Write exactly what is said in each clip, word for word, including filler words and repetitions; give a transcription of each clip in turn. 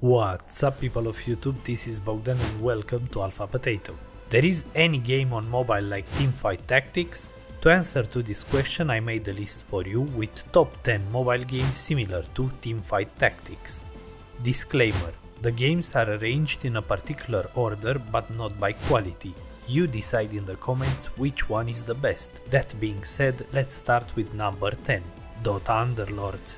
What's up, people of YouTube, this is Bogdan and welcome to Alpha Potato. There is any game on mobile like Teamfight Tactics? To answer to this question I made a list for you with top ten mobile games similar to Teamfight Tactics. Disclaimer: the games are arranged in a particular order but not by quality. You decide in the comments which one is the best. That being said, let's start with number ten, Dota Underlords.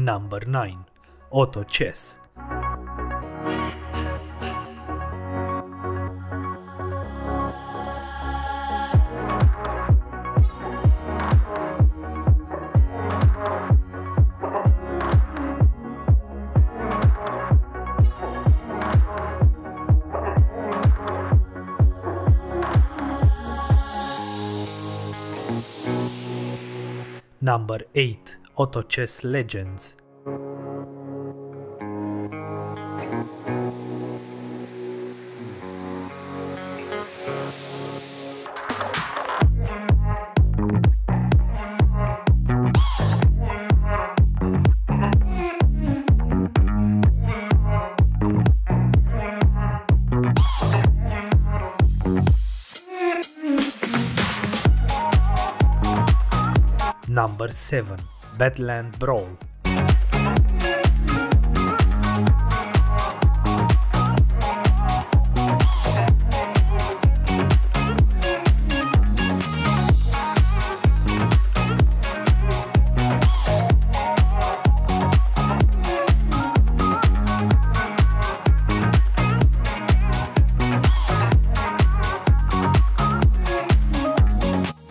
Number nine, Auto Chess. Number eight, Auto Chess Legends. Number seven, Badland Brawl.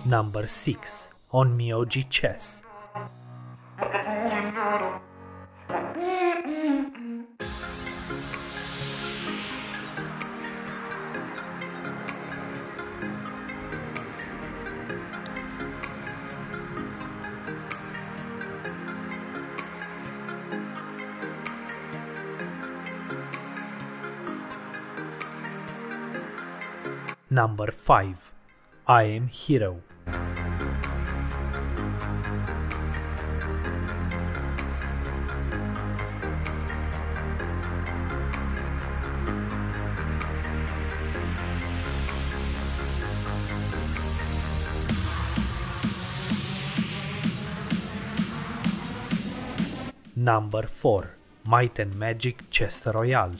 Number six, Onmyoji Chess. Number five, I Am Hero. Number four, Might and Magic Chess Royale.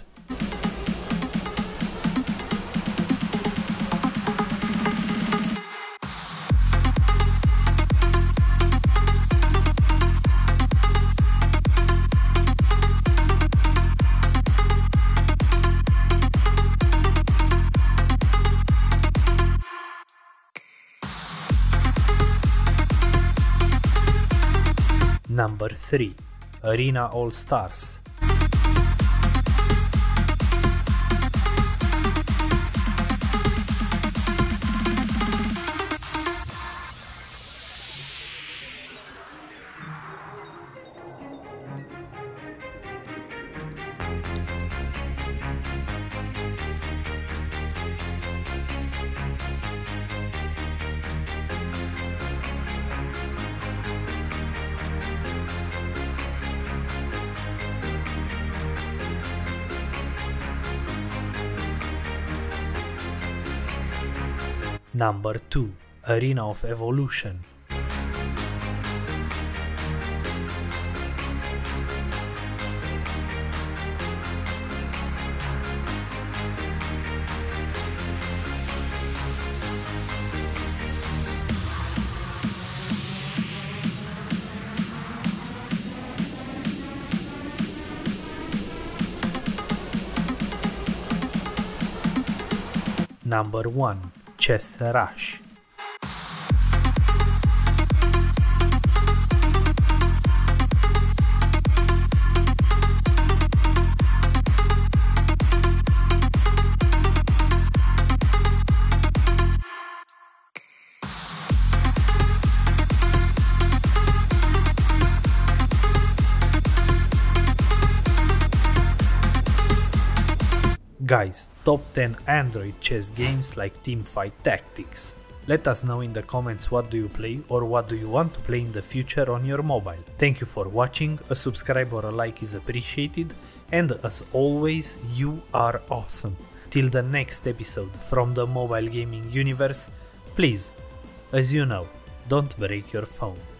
Number three, Arena All-Stars. Number two. Arena of Evolution. Number one. Chess Rush. Guys, top ten Android chess games like Teamfight Tactics. Let us know in the comments what do you play or what do you want to play in the future on your mobile. Thank you for watching, a subscribe or a like is appreciated, and as always, you are awesome. Till the next episode from the mobile gaming universe, please, as you know, don't break your phone.